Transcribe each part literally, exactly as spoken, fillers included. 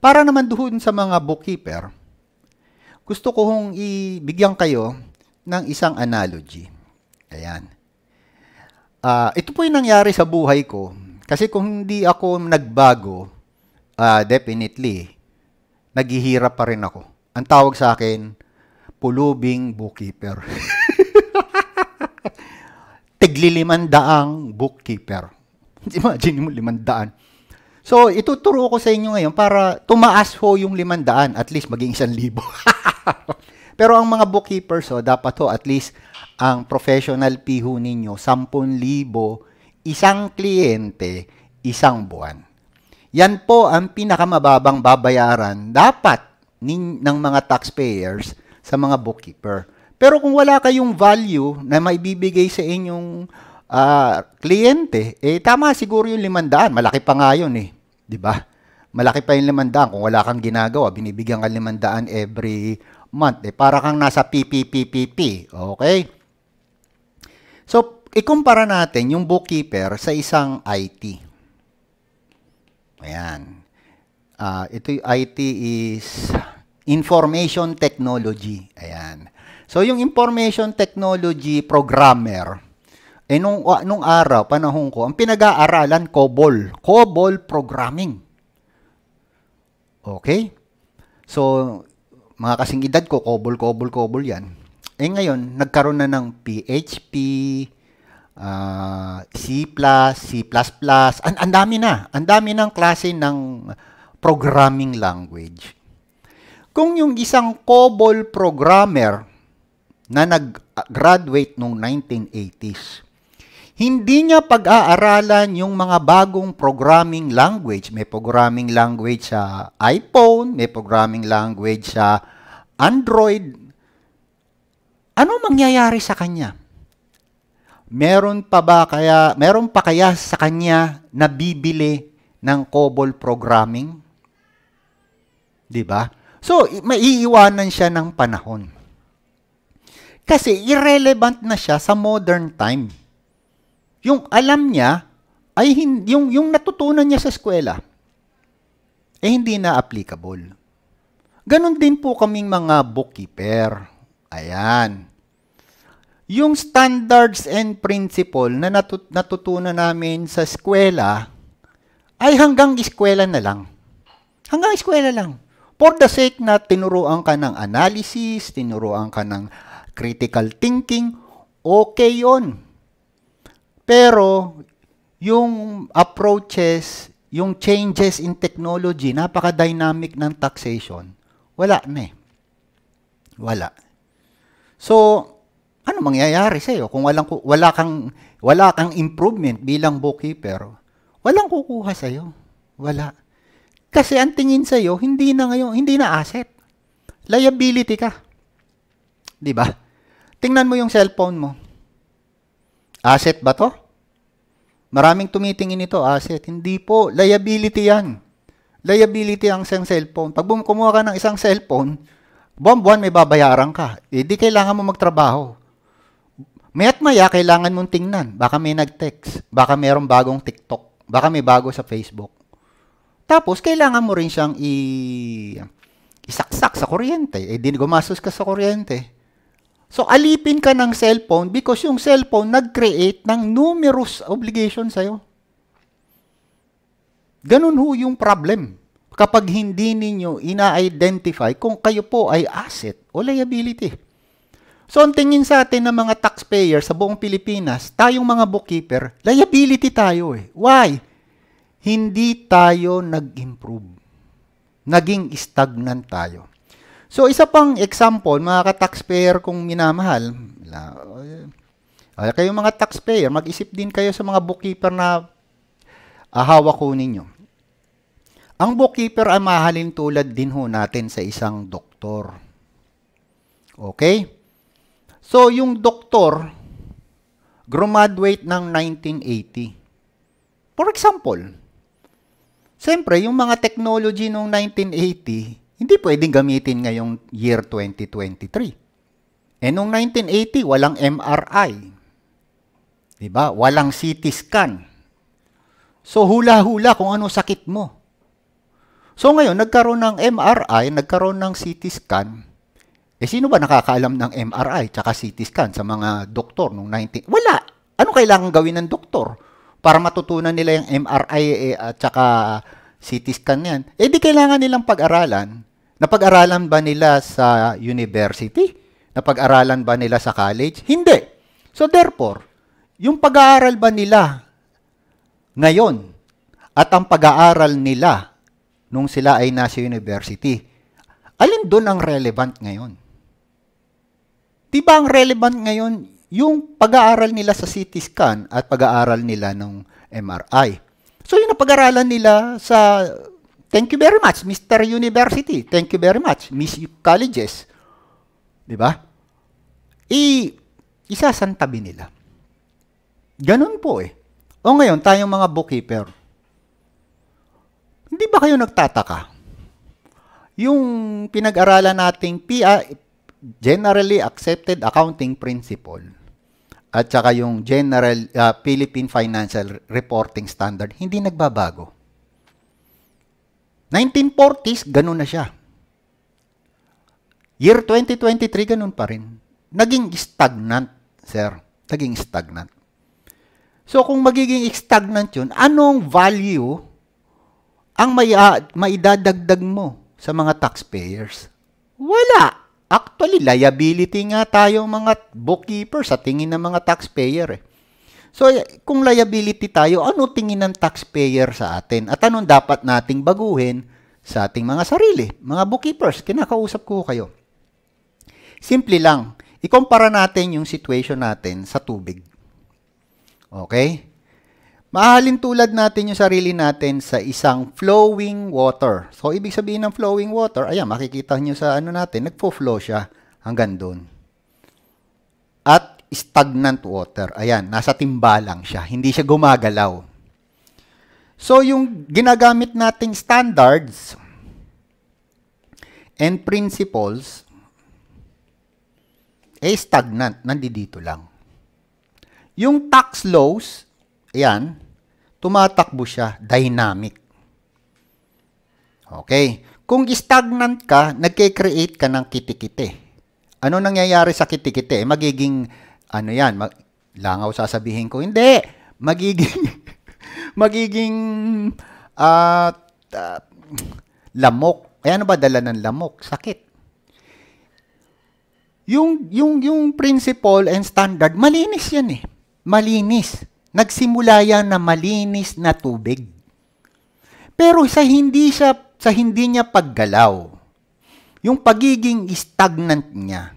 Para naman doon sa mga bookkeeper, gusto ko hong ibigyan kayo ng isang analogy. Ayan. Uh, ito po yung nangyari sa buhay ko. Kasi kung hindi ako nagbago, uh, definitely, naghihirap pa rin ako. Ang tawag sa akin, pulubing bookkeeper. Tiglilimandaan bookkeeper. Imagine mo, limandaan. So, ituturo ko sa inyo ngayon para tumaas ho yung limandaan, at least maging isang libo. Pero ang mga bookkeepers, so, dapat ho, at least, ang professional fee ho ninyo, sampun libo, isang kliyente, isang buwan. Yan po ang pinakamababang babayaran dapat nin, ng mga taxpayers sa mga bookkeeper. Pero kung wala kayong value na maibibigay sa inyong uh, kliyente, eh tama siguro yung limandaan. Malaki pa nga yun eh. Diba? Malaki pa yung limandaan. Kung wala kang ginagawa, binibigyan ka limandaan every month. Eh, para kang nasa P P P P P. Okay? So, ikumpara natin yung bookkeeper sa isang I T. Ayan. Uh, ito yung I T is information technology. Ayan. So, yung information technology programmer, eh, nung, uh, nung araw, panahon ko, ang pinag-aaralan, COBOL. COBOL programming. Okay? So, mga kasing edad ko, COBOL, COBOL, COBOL yan. Eh, ngayon, nagkaroon na ng P H P, Uh, C plus plus, C plus plus, and ang dami na. Ang dami ng klase ng programming language. Kung yung isang COBOL programmer na nag-graduate noong nineteen eighties, hindi niya pag-aaralan yung mga bagong programming language. May programming language sa iPhone, may programming language sa Android. Ano mangyayari sa kanya? Meron pa ba kaya, meron pa kaya sa kanya na bibili ng COBOL programming? 'Di ba? So, maiiwanan siya ng panahon. Kasi irrelevant na siya sa modern time. Yung alam niya ay hindi, yung yung natutunan niya sa eskwela eh hindi na applicable. Ganon din po kaming mga bookkeeper. Ayan. Yung standards and principle na natut natutunan namin sa eskwela ay hanggang eskwela na lang. Hanggang eskwela lang. For the sake na tinuruan ka ng analysis, tinuruan ka ng critical thinking, okay yon. Pero yung approaches, yung changes in technology, napaka-dynamic ng taxation, wala na eh. Wala. So, ano mangyayari sa iyo kung walang wala kang wala kang improvement bilang bookkeeper? Walang kukuha sa iyo. Wala. Kasi ang tingin sa iyo hindi na ngayon, hindi na asset. Liability ka. 'Di ba? Tingnan mo yung cellphone mo. Asset ba 'to? Maraming tumitingin nito asset. Hindi po, liability 'yan. Liability ang isang cellphone. Pag kumuha ka ng isang cellphone, buwan-buwan may babayaran ka. Eh, di kailangan mo magtrabaho. Mayat maya, kailangan mong tingnan. Baka may nag-text. Baka mayroong bagong TikTok. Baka may bago sa Facebook. Tapos, kailangan mo rin siyang i- isaksak sa kuryente. Eh, di gumastos ka sa kuryente. So, alipin ka ng cellphone because yung cellphone nag-create ng numerous obligations sa'yo. Ganun ho yung problem. Kapag hindi ninyo ina-identify kung kayo po ay asset o liability. So, ang tingin sa atin ng mga taxpayer sa buong Pilipinas, tayong mga bookkeeper, liability tayo eh. Why? Hindi tayo nag-improve. Naging stagnant tayo. So, isa pang example, mga ka-taxpayer kung minamahal, kayong mga taxpayer, mag-isip din kayo sa mga bookkeeper na ah, hawak ko ninyo. Ang bookkeeper ay mahalin tulad din ho natin sa isang doktor. Okay? So, yung doktor, graduate ng nineteen eighty. For example, siyempre, yung mga technology noong nineteen eighty, hindi pwedeng gamitin ngayong year twenty twenty-three. Eh, noong nineteen eighty, walang M R I. Diba? Walang C T scan. So, hula-hula kung ano sakit mo. So ngayon, nagkaroon ng M R I, nagkaroon ng C T scan. Eh, sino ba nakakaalam ng M R I tsaka C T scan sa mga doktor nung nineteen... Wala! Ano kailangan gawin ng doktor para matutunan nila yung M R I at eh, tsaka C T scan yan? Eh, di kailangan nilang pag-aralan. Napag-aralan ba nila sa university? Napag-aralan ba nila sa college? Hindi. So therefore, yung pag-aaral ba nila ngayon at ang pag-aaral nila nung sila ay nasa university, alin doon ang relevant ngayon? Diba ang relevant ngayon yung pag-aaral nila sa C T scan at pag-aaral nila ng M R I? So yung napag-aralan nila sa, thank you very much, Mister University, thank you very much, Miss Colleges, diba? I, isasantabi nila. Ganun po eh. O ngayon, tayong mga bookkeeper, hindi ba kayo nagtataka? Yung pinag-aralan nating P I, Generally Accepted Accounting Principle, at saka yung General uh, Philippine Financial Reporting Standard, hindi nagbabago. nineteen forties, ganun na siya. Year twenty twenty-three, ganun pa rin. Naging stagnant, sir. Naging stagnant. So, kung magiging stagnant yun, anong value ang may, uh, maidadagdag mo sa mga taxpayers? Wala. Actually, liability nga tayo mga bookkeeper sa tingin ng mga taxpayer. Eh. So, kung liability tayo, ano tingin ng taxpayer sa atin? At anong dapat nating baguhin sa ating mga sarili? Mga bookkeepers, kinakausap ko kayo. Simple lang, ikumpara natin yung situation natin sa tubig. Okay? Mahalin tulad natin yung sarili natin sa isang flowing water. So, ibig sabihin ng flowing water, ayan, makikita nyo sa ano natin, nagpo-flow siya hanggang doon. At stagnant water, ayan, nasa timbalang siya, hindi siya gumagalaw. So, yung ginagamit nating standards and principles, eh, stagnant, nandito lang. Yung tax laws, ayan, tumatakbo siya, dynamic. Okay. Kung stagnant ka, nagke-create ka ng kitikite. Ano nangyayari sa kitikite? Magiging, ano yan, mag langaw sasabihin ko, hindi, magiging, magiging, uh, uh, lamok. Ay, ano ba dala ng lamok? Sakit. Yung, yung, yung principle and standard, malinis yan eh. Malinis. Nagsimula yan na malinis na tubig. Pero sa hindi siya, sa hindi niya paggalaw, yung pagiging stagnant niya,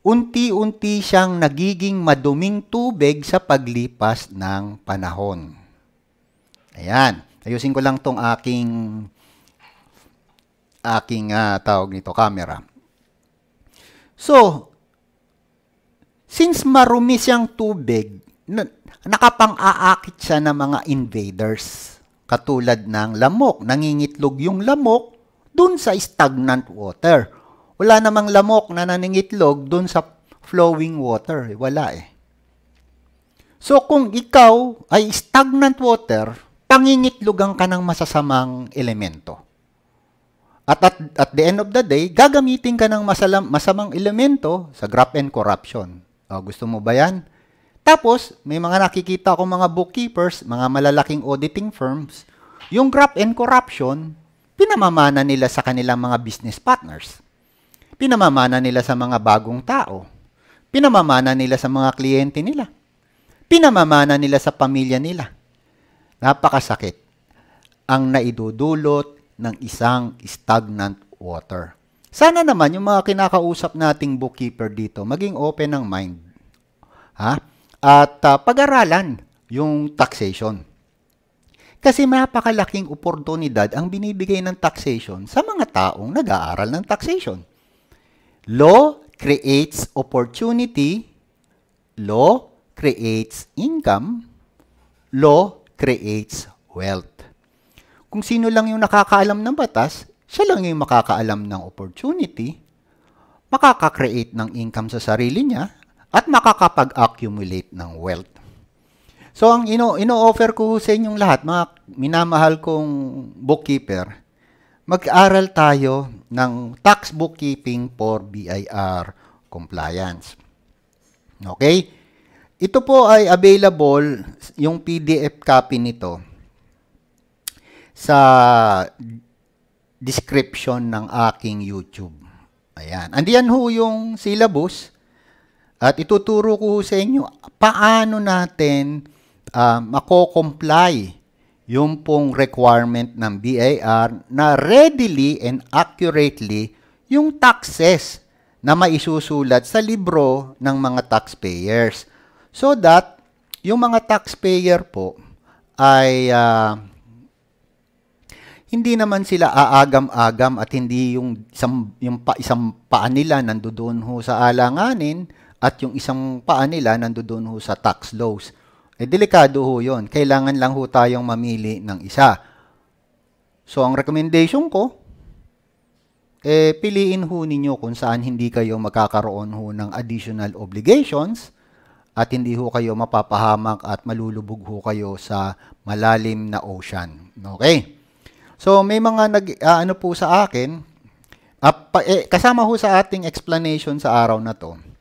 unti-unti siyang nagiging maduming tubig sa paglipas ng panahon. Ayan. Ayusin ko lang tong aking aking uh, tawag nito, camera. So, since marumi siyang tubig, nakapang-aakit siya ng mga invaders. Katulad ng lamok. Nangingitlog yung lamok dun sa stagnant water. Wala namang lamok na nangingitlog dun sa flowing water. Wala eh. So, kung ikaw ay stagnant water, pangingitlogan ka ng masasamang elemento. At at, at the end of the day, gagamitin ka ng masalam, masamang elemento sa graft and corruption. O, gusto mo ba yan? Tapos, may mga nakikita akong mga bookkeepers, mga malalaking auditing firms, yung graft and corruption, pinamamana nila sa kanilang mga business partners. Pinamamana nila sa mga bagong tao. Pinamamana nila sa mga kliyente nila. Pinamamana nila sa pamilya nila. Napakasakit ang naidudulot ng isang stagnant water. Sana naman yung mga kinakausap nating bookkeeper dito, maging open ng mind. Ha? At uh, pag-aralan yung taxation. Kasi napakalaking oportunidad ang binibigay ng taxation sa mga taong nag-aaral ng taxation. Law creates opportunity, law creates income, law creates wealth. Kung sino lang yung nakakaalam ng batas, siya lang yung makakaalam ng opportunity, makaka-create ng income sa sarili niya, at makakapag-accumulate ng wealth. So, ang ino-offer ko sa inyong lahat, mga minamahal kong bookkeeper, mag-aral tayo ng tax bookkeeping for B I R compliance. Okay? Ito po ay available, yung P D F copy nito, sa description ng aking YouTube. Ayan. Andiyan ho yung syllabus at ituturo ko sa inyo paano natin um, mako-comply yung pong requirement ng B I R na readily and accurately yung taxes na maisusulat sa libro ng mga taxpayers. So that yung mga taxpayer po ay uh, hindi naman sila aagam-agam at hindi yung isang, yung pa, isang paa nila nandoon ho sa alanganin at yung isang paa nila nandoon ho sa tax laws. Eh, delikado ho yun. Kailangan lang ho tayong mamili ng isa. So, ang recommendation ko, eh, piliin ho ninyo kung saan hindi kayo makakaroon ho ng additional obligations at hindi ho kayo mapapahamak at malulubog ho kayo sa malalim na ocean. Okay? So, may mga nag, uh, ano po sa akin, uh, pa, eh, kasama ho sa ating explanation sa araw na to,